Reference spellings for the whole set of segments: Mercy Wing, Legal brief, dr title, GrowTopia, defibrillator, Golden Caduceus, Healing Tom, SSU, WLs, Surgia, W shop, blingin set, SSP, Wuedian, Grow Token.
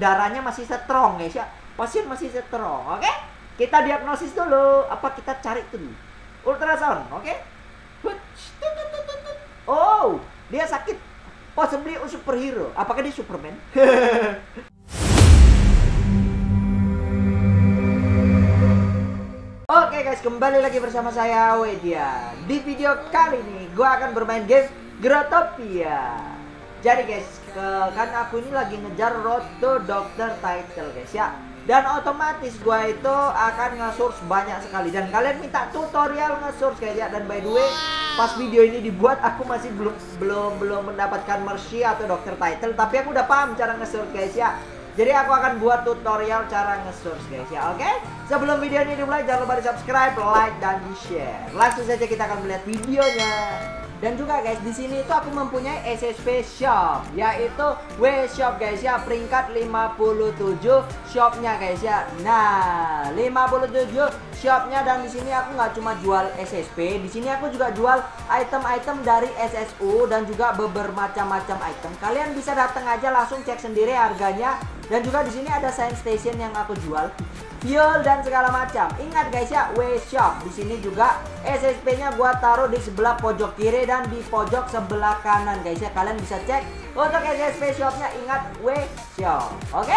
darahnya masih strong guys ya, pasien masih strong. Oke, kita diagnosis dulu, apa kita cari dulu ultrasound. Oke, oh dia sakit, possibly superhero, apakah dia Superman? Oke guys, kembali lagi bersama saya Wuedian. Di video kali ini gua akan bermain game GrowTopia. Jadi guys, karena aku ini lagi ngejar Road to Doctor title guys ya. Dan otomatis gue itu akan nge-source banyak sekali. Dan kalian minta tutorial nge-source guys ya. Dan by the way, pas video ini dibuat aku masih belum mendapatkan Mercy atau Doctor title. Tapi aku udah paham cara nge-source guys ya. Jadi aku akan buat tutorial cara nge-source guys ya, oke? Sebelum video ini dimulai, jangan lupa di subscribe, like, dan di share. Langsung saja kita akan melihat videonya. Dan juga guys, di sini itu aku mempunyai SSP shop, yaitu W shop guys ya, peringkat 57 shopnya guys ya. Nah, 57 shopnya, dan di sini aku nggak cuma jual SSP, di sini aku juga jual item-item dari SSU dan juga bermacam-macam item. Kalian bisa datang aja langsung cek sendiri harganya. Dan juga di sini ada science station yang aku jual, fuel dan segala macam. Ingat guys ya, W shop. Di sini juga SSP-nya gua taruh di sebelah pojok kiri dan di pojok sebelah kanan guys ya. Kalian bisa cek untuk SSP shopnya, ingat W shop. Oke?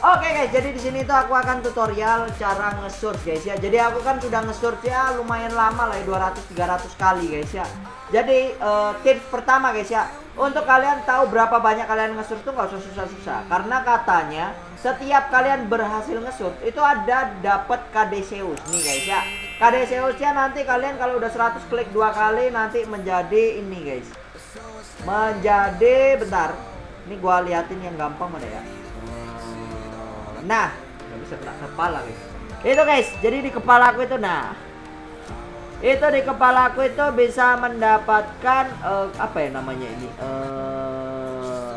Oke guys, jadi di sini tuh aku akan tutorial cara nge-source guys ya. Jadi aku kan sudah nge-source ya lumayan lama lah ya, 200-300 kali guys ya. Jadi tips pertama guys ya, untuk kalian tahu berapa banyak kalian nge-source tuh nggak usah susah-susah. Karena katanya setiap kalian berhasil nge-source itu ada dapat Caduceus nih guys ya. Caduceusnya nanti kalian kalau udah 100 klik 2 kali nanti menjadi ini guys. Menjadi, bentar. Ini gua liatin yang gampang mana ya. Nah, nggak bisa kena kepala guys. Itu guys, jadi di kepala aku itu, nah itu di kepala aku itu bisa mendapatkan apa ya namanya ini,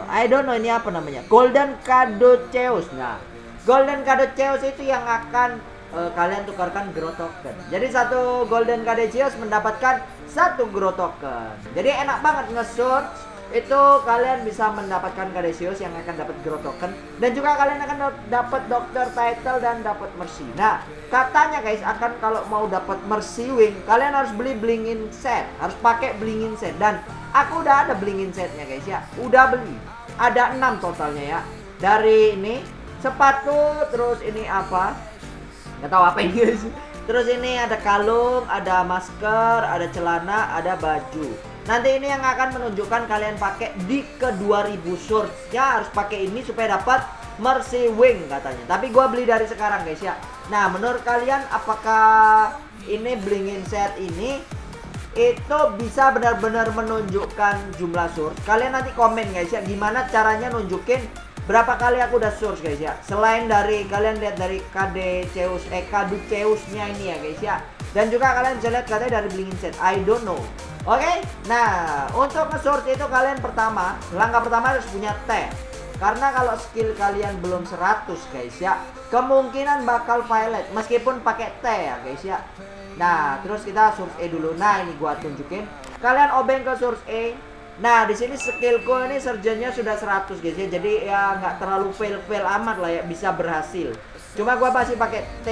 I don't know ini apa namanya, Golden Caduceus. Nah, Golden Caduceus itu yang akan kalian tukarkan Grow Token. Jadi satu Golden Caduceus mendapatkan satu Grow Token. Jadi enak banget nge-search. Itu kalian bisa mendapatkan Caduceus yang akan dapat Grow Token, dan juga kalian akan dapat Doctor title dan dapat Mercy. Nah, katanya guys akan kalau mau dapat Mercy Wing kalian harus beli blingin set, harus pakai blingin set, dan aku udah ada blingin setnya guys ya, udah beli. Ada 6 totalnya ya. Dari ini sepatu, terus ini apa? Nggak tahu apa ini guys. Terus ini ada kalung, ada masker, ada celana, ada baju. Nanti ini yang akan menunjukkan kalian pakai di ke 2000 source ya, harus pakai ini supaya dapat Mercy Wing katanya. Tapi gua beli dari sekarang guys ya. Nah, menurut kalian apakah ini blingin set ini itu bisa benar-benar menunjukkan jumlah source? Kalian nanti komen guys ya, gimana caranya nunjukin berapa kali aku udah source guys ya. Selain dari kalian lihat dari Caduceus, Caduceus-nya ini ya guys ya. Dan juga kalian bisa lihat katanya dari blingin set, I don't know. Oke, nah untuk nge-source itu kalian pertama, langkah pertama harus punya tag. Karena kalau skill kalian belum 100 guys ya, kemungkinan bakal violet meskipun pakai tag ya guys ya. Nah, terus kita source E dulu. Nah, ini gua tunjukin. Kalian obeng ke source E. Nah, di sini skillku ini surgeonnya sudah 100 guys ya. Jadi ya nggak terlalu fail-fail amat lah ya, bisa berhasil. Cuma gua pasti pakai T.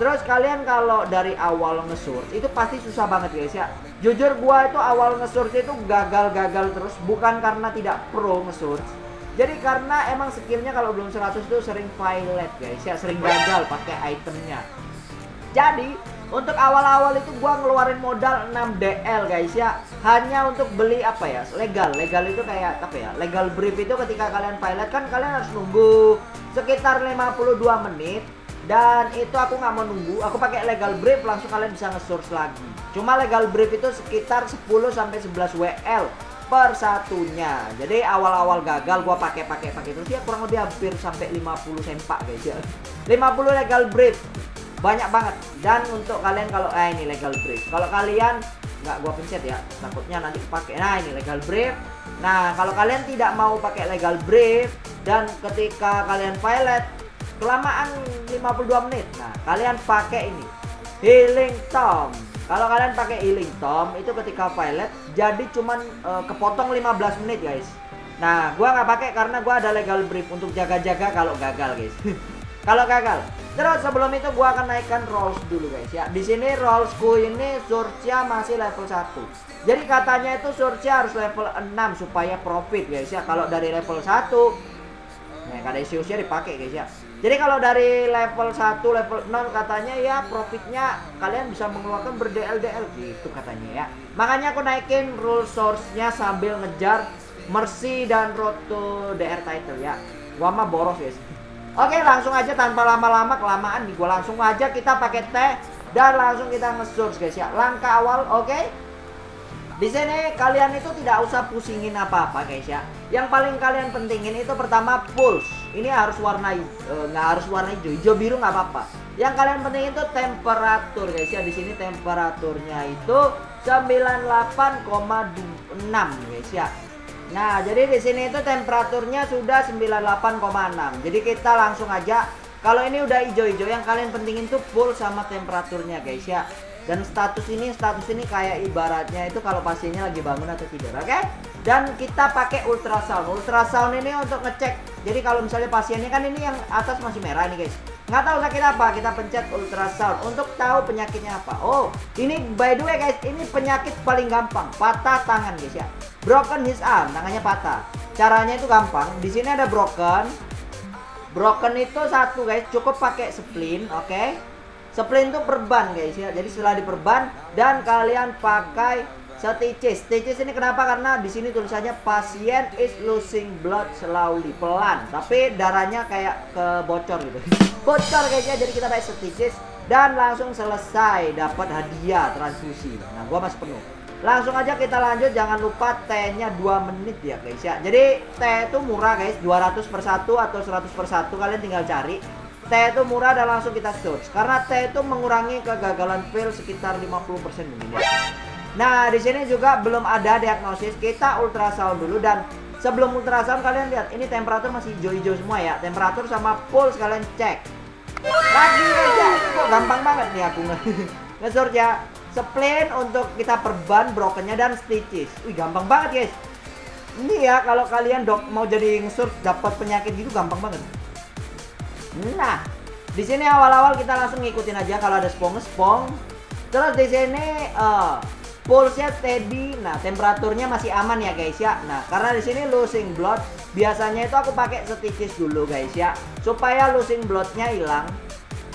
Terus kalian kalau dari awal nge-source itu pasti susah banget guys ya. Jujur gua itu awal nge-source itu gagal-gagal terus, bukan karena tidak pro nge-source. Jadi karena emang skillnya kalau belum 100 tuh sering violet guys ya, sering gagal pakai itemnya. Jadi untuk awal-awal itu gua ngeluarin modal 6 DL guys ya, hanya untuk beli apa ya, legal. Legal itu kayak apa ya, legal brief itu ketika kalian violet kan kalian harus nunggu sekitar 52 menit. Dan itu aku nggak mau nunggu, aku pakai legal brief langsung kalian bisa nge-source lagi. Cuma legal brief itu sekitar 10-11 WL per satunya. Jadi awal-awal gagal gua pakai terus ya, kurang lebih hampir sampai 50 sempak guys ya. 50 legal brief. Banyak banget. Dan untuk kalian kalau ini legal brief. Kalau kalian nggak gua pencet ya, takutnya nanti pakai. Nah, ini legal brief. Nah, kalau kalian tidak mau pakai legal brief dan ketika kalian violet kelamaan 52 menit. Nah, kalian pakai ini Healing Tom. Kalau kalian pakai Healing Tom itu ketika violet jadi cuman kepotong 15 menit guys. Nah, gua nggak pakai karena gua ada legal brief untuk jaga-jaga kalau gagal, guys. Kalau gagal. Terus sebelum itu gua akan naikkan rolls dulu, guys, ya. Di sini rollsku ini Surgia masih level 1. Jadi katanya itu Surgia harus level 6 supaya profit, guys, ya. Kalau dari level 1 nah, kada isiusnya dipakai, guys, ya. Jadi kalau dari level 1 level 0 katanya ya profitnya kalian bisa mengeluarkan ber-DL-DL gitu katanya ya. Makanya aku naikin rule source-nya sambil ngejar Mercy dan Road to DR title ya. Gua mah boros, guys. Oke, langsung aja tanpa lama-lama kelamaan nih, gua langsung aja kita pakai teh dan langsung kita nge-source, guys, ya. Langkah awal, oke. Di sini kalian itu tidak usah pusingin apa-apa, guys, ya. Yang paling kalian pentingin itu pertama pulse. Ini harus warna nggak harus warna hijau, hijau biru nggak apa-apa. Yang kalian pentingin itu temperatur, guys, ya. Di sini temperaturnya itu 98,6, guys, ya. Nah, jadi di sini itu temperaturnya sudah 98,6. Jadi kita langsung aja. Kalau ini udah hijau-hijau, yang kalian pentingin tuh pulse sama temperaturnya, guys, ya. Dan status ini kayak ibaratnya itu kalau pasiennya lagi bangun atau tidur, oke? Dan kita pakai ultrasound ini untuk ngecek. Jadi kalau misalnya pasiennya kan ini yang atas masih merah nih, guys, nggak tahu sakit apa, kita pencet ultrasound untuk tahu penyakitnya apa. Oh, ini by the way, guys, ini penyakit paling gampang, patah tangan, guys, ya. Broken his arm, tangannya patah. Caranya itu gampang. Di sini ada broken itu satu, guys, cukup pakai splint, oke? Splint itu perban, guys, ya. Jadi setelah diperban dan kalian pakai stitches. Stitches ini kenapa? Karena di sini tulisannya pasien is losing blood slowly, pelan, tapi darahnya kayak kebocor gitu. Bocor, guys, ya. Jadi kita pakai stitches dan langsung selesai, dapat hadiah transfusi. Nah, gua masih penuh. Langsung aja kita lanjut, jangan lupa tehnya 2 menit ya, guys, ya. Jadi teh itu murah, guys, 200 per 1 atau 100 per 1 kalian tinggal cari. Teh itu murah dan langsung kita search karena teh itu mengurangi kegagalan fail sekitar 50% minimal. Nah, di sini juga belum ada diagnosis, kita ultrasound dulu. Dan sebelum ultrasound kalian lihat ini temperatur masih hijau-hijau semua ya. Temperatur sama pulse kalian cek. Lagi aja, kok gampang banget nih aku nge-search ya. Splint untuk kita perban brokennya dan stitches. Wih, gampang banget, guys. Ini ya kalau kalian mau jadi nge-search dapat penyakit gitu gampang banget. Nah, di sini awal-awal kita langsung ngikutin aja kalau ada spong. Terus di sini pulse-nya steady. Nah, temperaturnya masih aman ya, guys, ya. Nah, karena di sini losing blood, biasanya itu aku pakai stitches dulu, guys, ya, supaya losing bloodnya hilang.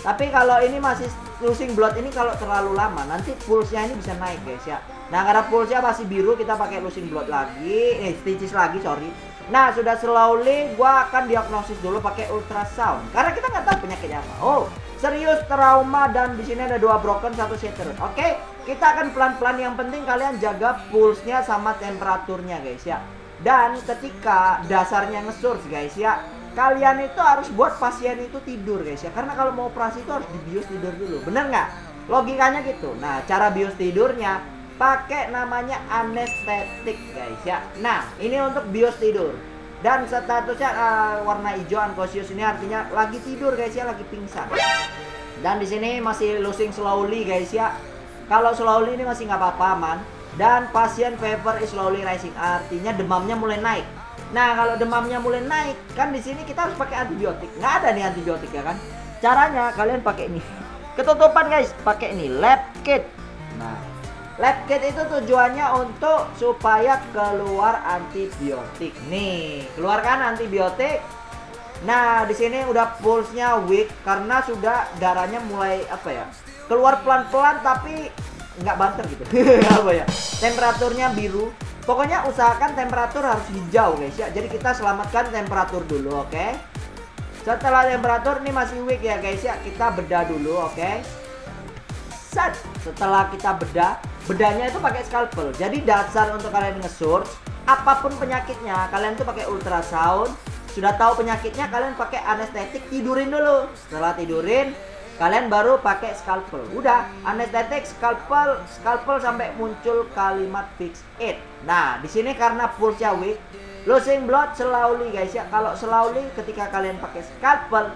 Tapi kalau ini masih losing blood ini kalau terlalu lama, nanti pulse-nya ini bisa naik, guys, ya. Nah, karena pulse-nya masih biru, kita pakai losing blood lagi, stitches lagi, sorry. Nah, sudah slowly, gua akan diagnosis dulu pakai ultrasound karena kita nggak tahu penyakitnya apa. Oh, serius trauma dan di sini ada 2 broken, 1 shattered. Oke, kita akan pelan-pelan. Yang penting kalian jaga pulse-nya sama temperaturnya, guys, ya. Dan ketika dasarnya nge-source, guys, ya, kalian itu harus buat pasien itu tidur, guys, ya. Karena kalau mau operasi itu harus dibius tidur dulu, bener nggak? Logikanya gitu. Nah, cara bius tidurnya pakai namanya anestetik, guys, ya. Nah, ini untuk bios tidur dan statusnya warna hijau unconscious, ini artinya lagi tidur, guys, ya, lagi pingsan. Dan di sini masih losing slowly, guys, ya. Kalau slowly ini masih nggak apa-apa, aman. Dan pasien fever is slowly rising, artinya demamnya mulai naik. Nah, kalau demamnya mulai naik kan di sini kita harus pakai antibiotik. Nggak ada nih antibiotik ya kan. Caranya kalian pakai ini ketutupan, guys, pakai ini lab kit. Nah, lab kit itu tujuannya untuk supaya keluar antibiotik. Nih, keluarkan antibiotik. Nah, di sini udah pulse-nya weak karena sudah darahnya mulai apa ya? Keluar pelan-pelan tapi nggak banter gitu. Apa ya? Temperaturnya biru. Pokoknya usahakan temperatur harus hijau, guys, ya. Jadi kita selamatkan temperatur dulu, oke? Setelah temperatur ini masih weak ya, guys, ya. Kita bedah dulu, oke? Set. Setelah kita bedahnya itu pakai scalpel. Jadi dasar untuk kalian nge-search apapun penyakitnya, kalian tuh pakai ultrasound. Sudah tahu penyakitnya, kalian pakai anestetik, tidurin dulu. Setelah tidurin, kalian baru pakai scalpel. Udah, anestetik, scalpel sampai muncul kalimat fix it. Nah, di sini karena pulse-nya weak, losing blood slowly, guys, ya. Kalau slowly ketika kalian pakai scalpel,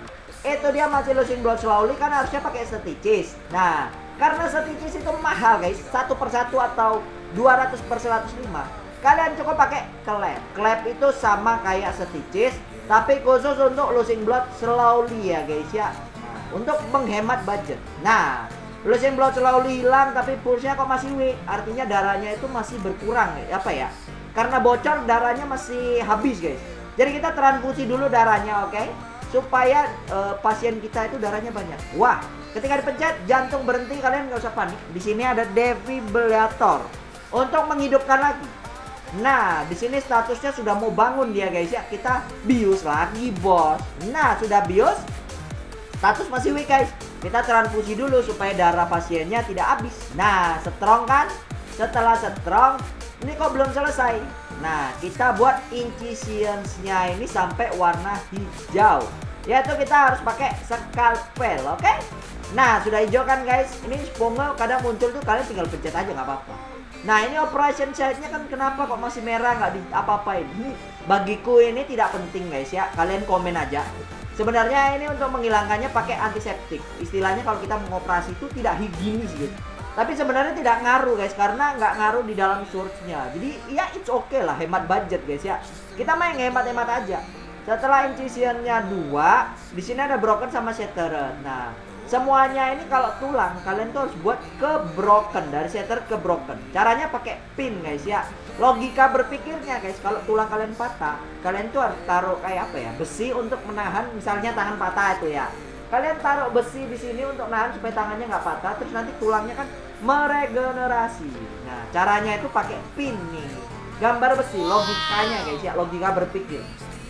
itu dia masih losing blood slowly kan harusnya pakai stitches. Nah, karena stitches itu mahal, guys, 1 per 1 atau 200 per 105. Kalian cukup pakai clap. Clap itu sama kayak stitches, tapi khusus untuk losing blood slowly ya guys ya, untuk menghemat budget. Nah, losing blood slowly hilang tapi pulsnya kok masih weak, artinya darahnya itu masih berkurang apa ya, karena bocor darahnya masih habis guys. Jadi kita transfusi dulu darahnya, oke? Supaya pasien kita itu darahnya banyak. Wah, ketika dipencet jantung berhenti, kalian nggak usah panik. Di sini ada defibrillator untuk menghidupkan lagi. Nah, di sini statusnya sudah mau bangun dia guys ya. Kita bius lagi bos. Nah, sudah bius, status masih weak guys. Kita transfusi dulu supaya darah pasiennya tidak habis. Nah, strong kan? Setelah strong, ini kok belum selesai. Nah, kita buat incisionsnya ini sampai warna hijau, yaitu kita harus pakai scalpel, oke? Okay? Nah, sudah hijau kan guys? Ini sponge kadang muncul tuh, kalian tinggal pencet aja nggak apa-apa. Nah, ini operation side-nya kan kenapa kok masih merah, nggak di apa-apain? Bagiku ini tidak penting guys ya, kalian komen aja. Sebenarnya ini untuk menghilangkannya pakai antiseptik. Istilahnya kalau kita mengoperasi itu tidak higienis gitu. Tapi sebenarnya tidak ngaruh guys, karena nggak ngaruh di dalam source-nya. Jadi ya it's okay lah, hemat budget guys ya. Kita main hemat-hemat aja. Setelah incisionnya 2, di sini ada broken sama shattered. Nah, semuanya ini kalau tulang kalian tuh harus buat ke broken, dari shattered ke broken. Caranya pakai pin guys ya. Logika berpikirnya guys, kalau tulang kalian patah, kalian tuh harus taruh kayak apa ya, besi untuk menahan, misalnya tangan patah itu ya. Kalian taruh besi di sini untuk nahan supaya tangannya nggak patah, terus nanti tulangnya kan meregenerasi. Nah, caranya itu pakai pin nih, gambar besi, logikanya guys ya, logika berpikir.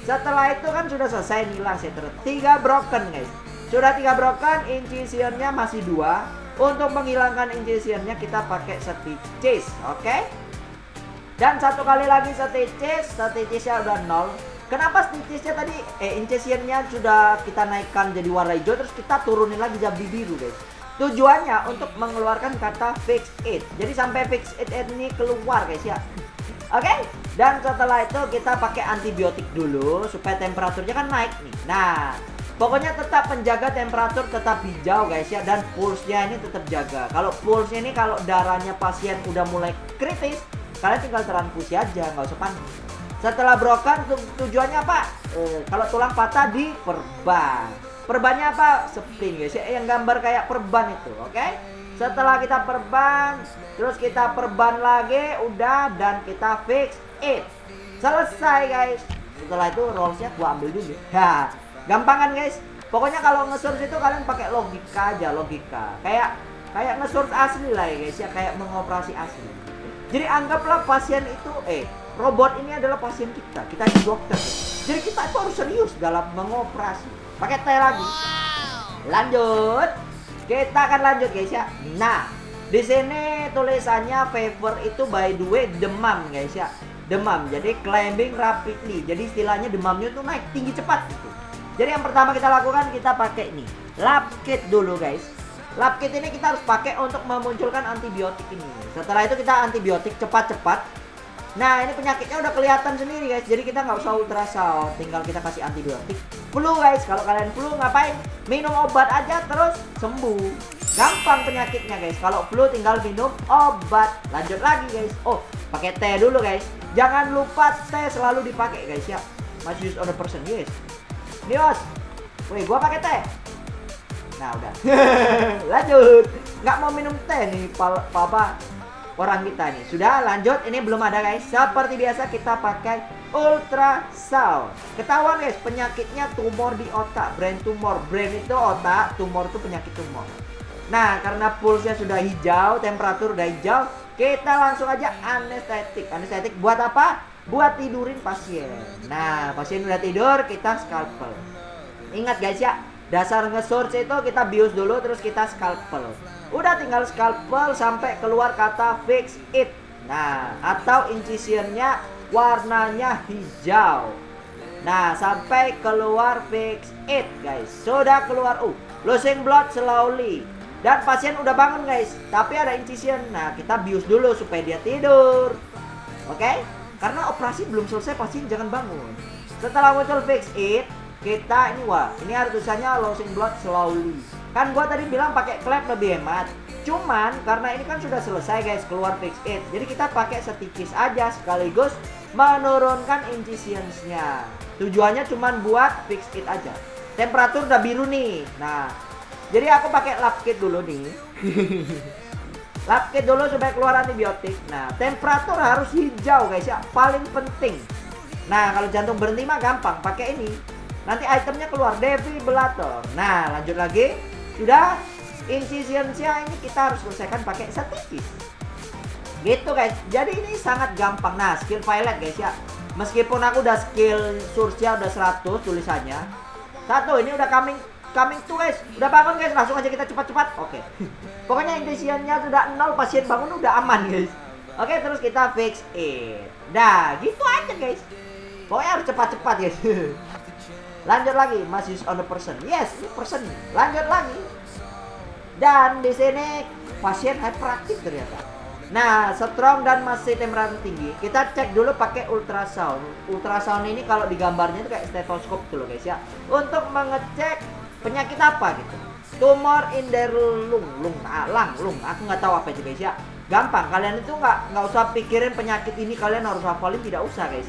Setelah itu kan sudah selesai nih lah setter. 3 broken guys. Sudah 3 broken, incisionnya masih 2. Untuk menghilangkan incisionnya kita pakai stitches, oke? Okay? Dan satu kali lagi stitches, stitchesnya udah 0. Kenapa stitchesnya tadi, incisionnya sudah kita naikkan jadi warna hijau, terus kita turunin lagi jadi biru guys. Tujuannya untuk mengeluarkan kata fix it. Jadi sampai fix it ini keluar guys ya. Oke, okay? Dan setelah itu kita pakai antibiotik dulu supaya temperaturnya kan naik nih. Nah, pokoknya tetap menjaga temperatur, tetap hijau guys ya. Dan pulsnya ini tetap jaga. Kalau pulsnya ini kalau darahnya pasien udah mulai kritis, kalian tinggal transfusi aja, nggak usah panik. Setelah broken tujuannya apa? Kalau tulang patah di perban. Perbannya apa? Spring guys ya, yang gambar kayak perban itu, oke? Okay? Setelah kita perban, terus kita perban lagi, udah, dan kita fix it. Selesai guys. Setelah itu rollsnya gua ambil dulu. Nah, gampangan guys. Pokoknya kalau nge-source itu kalian pakai logika aja, logika. Kayak nge-source asli lah ya guys ya, kayak mengoperasi asli. Jadi anggaplah pasien itu robot ini adalah pasien kita. Kita ini dokter. Jadi kita itu harus serius dalam mengoperasi. Pakai teh lagi. Lanjut. Kita akan lanjut guys ya. Nah, di sini tulisannya fever itu by the way demam guys ya. Demam. Jadi climbing rapidly. Jadi istilahnya demamnya tuh naik tinggi cepat gitu. Jadi yang pertama kita lakukan, kita pakai nih lab kit dulu guys. Lab kit ini kita harus pakai untuk memunculkan antibiotik ini. Setelah itu kita antibiotik cepat-cepat. Nah, ini penyakitnya udah kelihatan sendiri guys. Jadi kita nggak usah ultrasound, tinggal kita kasih antibiotik. Flu guys, kalau kalian flu ngapain? Minum obat aja terus sembuh. Gampang penyakitnya guys. Kalau flu tinggal minum obat. Lanjut lagi guys. Oh, pakai teh dulu guys. Jangan lupa teh selalu dipakai guys ya. Must use on the person guys. Nios. Woi, gua pakai teh. Nah, udah. Lanjut. Nggak mau minum teh nih, papa. Orang kita nih sudah lanjut, ini belum ada guys. Seperti biasa kita pakai ultrasound. Ketahuan guys penyakitnya tumor di otak, brain tumor. Brain itu otak, tumor itu penyakit tumor. Nah, karena pulsnya sudah hijau, temperatur udah hijau, kita langsung aja anestetik. Anestetik buat apa? Buat tidurin pasien. Nah, pasien udah tidur, kita scalpel. Ingat guys ya, dasar nge-source itu kita bius dulu terus kita scalpel. Udah tinggal scalpel sampai keluar kata fix it. Nah, atau incisionnya warnanya hijau. Nah, sampai keluar fix it guys. Sudah keluar losing blood slowly. Dan pasien udah bangun guys, tapi ada incision. Nah, kita bius dulu supaya dia tidur. Oke? Okay? Karena operasi belum selesai, pasien jangan bangun. Setelah muncul fix it, kita ini harus usahanya losing blood slowly. Kan gua tadi bilang pakai clap lebih hemat. Cuman karena ini kan sudah selesai guys, keluar fix it. Jadi kita pakai setikis aja sekaligus menurunkan incissions-nya. Tujuannya cuman buat fix it aja. Temperatur udah biru nih. Nah, jadi aku pakai lap kit dulu nih. Lap kit dulu supaya keluar antibiotik. Nah, temperatur harus hijau guys ya, paling penting. Nah, kalau jantung berhenti mah gampang, pakai ini. Nanti itemnya keluar defibrillator. Nah, lanjut lagi. Sudah. Incisionsnya ini kita harus selesaikan pakai setikis. Gitu guys. Jadi ini sangat gampang. Nah, skill violet guys ya. Meskipun aku udah skill Surgia udah 100 tulisannya. Satu ini udah coming to guys. Udah bangun guys, langsung aja kita cepat-cepat. Oke. Pokoknya incisionsnya sudah 0, pasien bangun udah aman guys. Oke, terus kita fix it. Nah, gitu aja guys. Pokoknya harus cepat-cepat guys. Lanjut lagi, masih on the person. Yes, ini person. Lanjut lagi. Dan di sini pasien hyperaktif ternyata. Nah, strong dan masih temperatur tinggi. Kita cek dulu pakai ultrasound. Ultrasound ini kalau di gambarnya itu kayak stetoskop tuh loh guys ya. Untuk mengecek penyakit apa gitu. Tumor in their lung. Aku nggak tahu apa itu guys ya. Gampang. Kalian itu nggak usah pikirin penyakit ini. Kalian harus hafalin, tidak usah guys.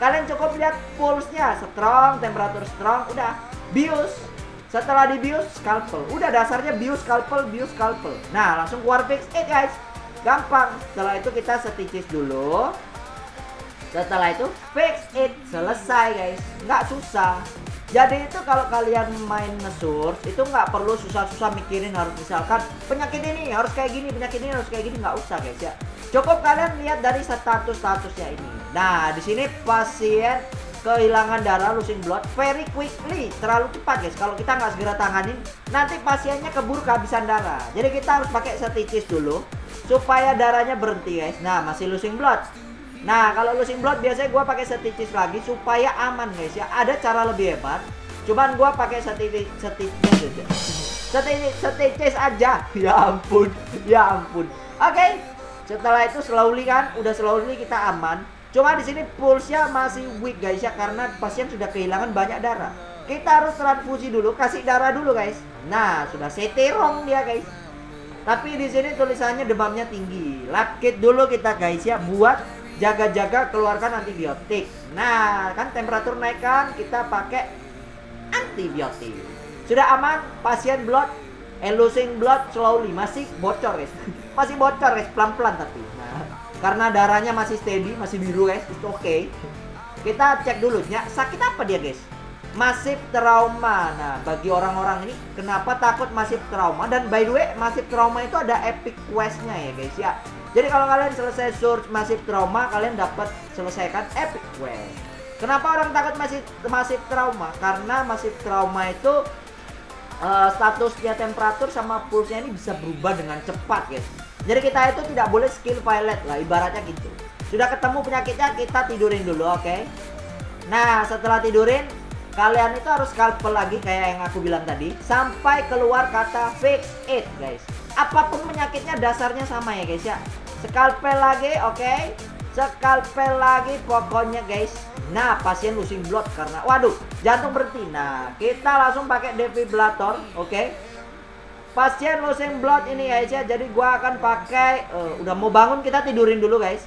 Kalian cukup lihat pulse-nya, strong, temperatur strong, udah. Bius. Setelah di bius, scalpel. Udah dasarnya bius, scalpel. Nah, langsung keluar fix it guys. Gampang. Setelah itu kita stitches dulu. Setelah itu fix it. Selesai guys. Nggak susah. Jadi itu kalau kalian main nge-source, itu nggak perlu susah-susah mikirin harus misalkan penyakit ini harus kayak gini, penyakit ini harus kayak gini. Nggak usah guys ya. Cukup kalian lihat dari status-statusnya ini. Nah, di sini pasien kehilangan darah, losing blood very quickly, terlalu cepat guys. Kalau kita nggak segera tanganin, nanti pasiennya keburu kehabisan darah. Jadi kita harus pakai stitches dulu supaya darahnya berhenti guys. Nah, masih losing blood. Nah, kalau losing blood biasanya gua pakai stitches lagi supaya aman guys ya. Ada cara lebih hebat, cuman gua pakai stitches aja. Ya ampun. Oke. Setelah itu slowly kan, udah slowly kita aman. Cuma di sini pulse-nya masih weak guys ya, karena pasien sudah kehilangan banyak darah. Kita harus transfusi dulu, kasih darah dulu guys. Nah, sudah seterong dia guys. Tapi di sini tulisannya demamnya tinggi. Lab kit dulu kita guys ya, buat jaga-jaga keluarkan antibiotik. Nah, kan temperatur naik kan, kita pakai antibiotik. Sudah aman, pasien blood, losing blood slowly, masih bocor guys. Masih bocor guys, pelan-pelan tapi. Nah, karena darahnya masih steady, masih biru guys, itu oke. Kita cek dulu, sakit apa dia guys? Masif trauma. Nah, bagi orang-orang ini, kenapa takut masif trauma? Dan by the way, masif trauma itu ada epic quest-nya ya guys ya. Jadi kalau kalian selesai search masif trauma, kalian dapat selesaikan epic quest. Kenapa orang takut masif trauma? Karena masif trauma itu statusnya temperatur sama pulsnya ini bisa berubah dengan cepat guys. Jadi kita itu tidak boleh skill violet lah, ibaratnya gitu. Sudah ketemu penyakitnya, kita tidurin dulu, oke. Nah, setelah tidurin, kalian itu harus scalpel lagi kayak yang aku bilang tadi. Sampai keluar kata fix it, guys. Apapun penyakitnya dasarnya sama ya, guys ya. Scalpel lagi, oke. Scalpel lagi pokoknya, guys. Nah, pasien losing blood karena, waduh, jantung berhenti. Nah, kita langsung pakai defibrillator, oke. Pasien losing blood ini guys ya, jadi gua akan pakai udah mau bangun, kita tidurin dulu guys.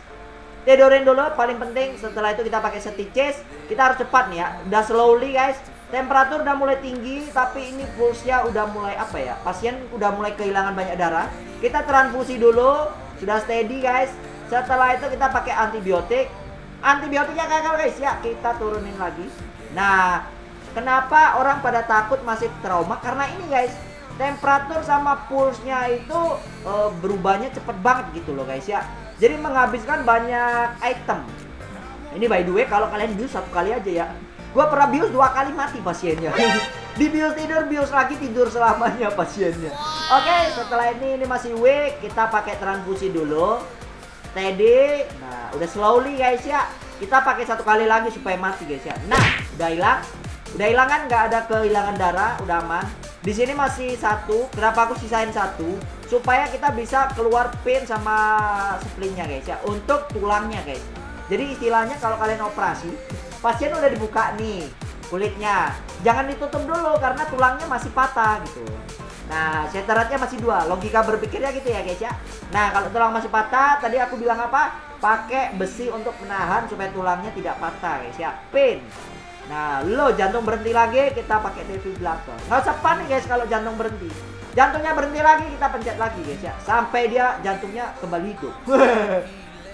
Tidurin dulu paling penting. Setelah itu kita pakai stitches. Kita harus cepat nih ya. Udah slowly guys. Temperatur udah mulai tinggi, tapi ini pulsnya udah mulai apa ya? Pasien udah mulai kehilangan banyak darah. Kita transfusi dulu. Sudah steady guys. Setelah itu kita pakai antibiotik. Antibiotiknya gagal guys ya. Kita turunin lagi. Nah, kenapa orang pada takut masih trauma? Karena ini guys, temperatur sama pulsnya itu berubahnya cepet banget gitu loh guys ya. Jadi menghabiskan banyak item. Ini by the way kalau kalian bius satu kali aja ya. Gua pernah bius 2 kali mati pasiennya. Di bius tidur, bius lagi, tidur selamanya pasiennya. Oke, setelah ini masih weak. Kita pakai transfusi dulu. Tadi, nah udah slowly guys ya. Kita pakai 1 kali lagi supaya mati guys ya. Nah, udah hilang. Udah hilang kan, nggak ada kehilangan darah, udah aman. Di sini masih 1, kenapa aku sisain 1? Supaya kita bisa keluar pin sama splinnya guys ya, untuk tulangnya guys. Jadi istilahnya kalau kalian operasi, pasien udah dibuka nih kulitnya, jangan ditutup dulu karena tulangnya masih patah gitu. Nah, shatterednya masih 2. Logika berpikirnya gitu ya guys ya. Nah, kalau tulang masih patah, tadi aku bilang apa? Pakai besi untuk menahan supaya tulangnya tidak patah guys ya. Pin. Nah, lo jantung berhenti lagi, kita pakai defibrillator. Nggak usah panik guys kalau jantung berhenti. Jantungnya berhenti lagi, kita pencet lagi guys ya. Sampai dia jantungnya kembali hidup.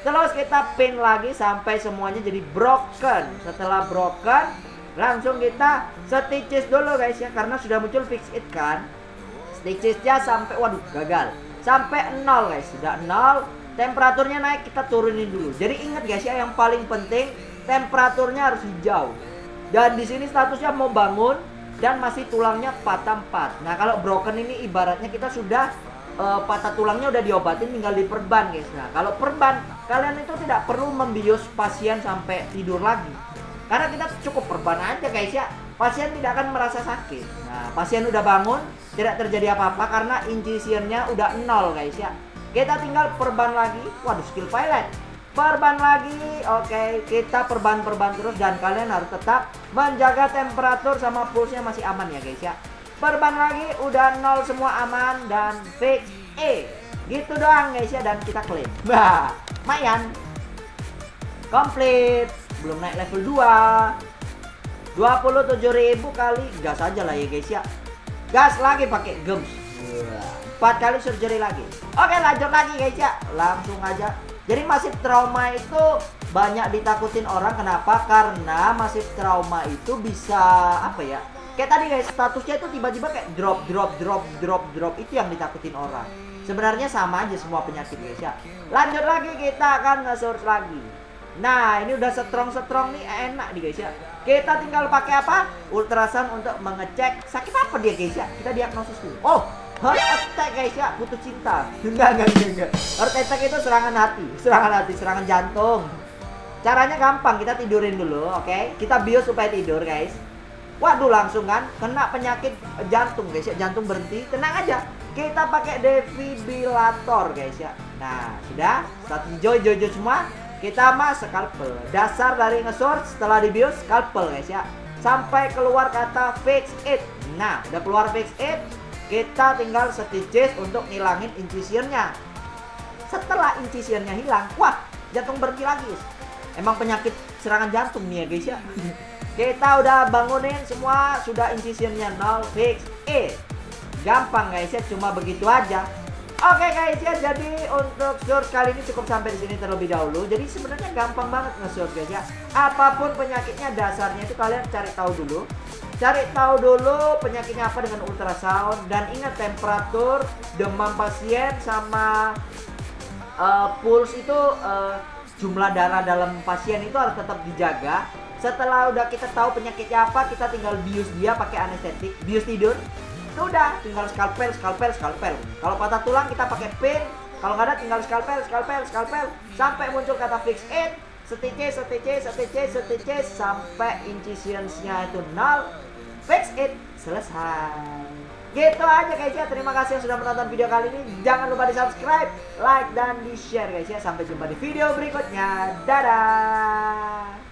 Terus kita pin lagi sampai semuanya jadi broken. Setelah broken, langsung kita stitches dulu guys ya. Karena sudah muncul fix it kan. Stitchesnya sampai, waduh gagal. Sampai 0 guys, sudah 0. Temperaturnya naik, kita turunin dulu. Jadi ingat guys ya, yang paling penting temperaturnya harus hijau. Dan di sini statusnya mau bangun dan masih tulangnya patah 4. Nah, kalau broken ini ibaratnya kita sudah patah tulangnya udah diobatin, tinggal diperban guys. Nah, kalau perban kalian itu tidak perlu membius pasien sampai tidur lagi. Karena kita cukup perban aja guys ya. Pasien tidak akan merasa sakit. Nah, pasien udah bangun, tidak terjadi apa-apa karena incisionnya udah 0 guys ya. Kita tinggal perban lagi. Waduh, skill pilot. Perban lagi. Oke, kita perban-perban terus. Dan kalian harus tetap menjaga temperatur sama pulsnya masih aman ya guys ya. Perban lagi. Udah 0 semua, aman. Dan fix E. Gitu doang guys ya. Dan kita klaim. Bah, lumayan. Complete. Belum naik level 2. 27.000 kali. Gas aja lah ya guys ya. Gas lagi pakai gems. 4 kali surgery lagi. Oke, lanjut lagi guys ya. Langsung aja. Jadi masif trauma itu banyak ditakutin orang. Kenapa? Karena masif trauma itu bisa apa ya, kayak tadi guys, statusnya itu tiba-tiba kayak drop. Itu yang ditakutin orang. Sebenarnya sama aja semua penyakit guys ya. Lanjut lagi, kita akan nge-search lagi. Nah, ini udah strong nih, enak nih guys ya. Kita tinggal pakai apa? Ultrasound untuk mengecek sakit apa dia guys ya. Kita diagnosis dulu. Oh, heart attack guys ya, putus cinta. Enggak. Heart attack itu serangan hati, serangan jantung. Caranya gampang, kita tidurin dulu, oke? Kita bius supaya tidur guys. Waduh, langsung kan kena penyakit jantung guys ya, jantung berhenti. Tenang aja, kita pakai defibrillator guys ya. Nah, sudah, satu hijau semua. Kita mas scalpel. Dasar dari nge-source setelah dibius scalpel guys ya. Sampai keluar kata fix it. Nah, udah keluar fix it. Kita tinggal stitches untuk ngilangin incisionnya. Setelah incisionnya hilang, wah, jantung berhenti lagi. Emang penyakit serangan jantung nih ya guys ya. Kita udah bangunin semua, sudah incisionnya 0, fix it. Gampang guys ya, cuma begitu aja. Oke guys ya, jadi untuk source kali ini cukup sampai di sini terlebih dahulu. Jadi sebenarnya gampang banget nge-source guys ya. Apapun penyakitnya, dasarnya itu kalian cari tahu dulu. Penyakitnya apa dengan ultrasound. Dan ingat, temperatur, demam pasien, sama puls itu, jumlah darah dalam pasien itu harus tetap dijaga. Setelah udah kita tahu penyakitnya apa, kita tinggal bius dia pakai anestetik. Bius tidur, itu udah, tinggal scalpel. Kalau patah tulang kita pakai pin. Kalau nggak ada tinggal scalpel. Sampai muncul kata fix it. Stitches sampai incisionsnya itu 0. Fix it, selesai. Gitu aja guys ya. Terima kasih yang sudah menonton video kali ini. Jangan lupa di subscribe, like, dan di share guys ya. Sampai jumpa di video berikutnya. Dadah.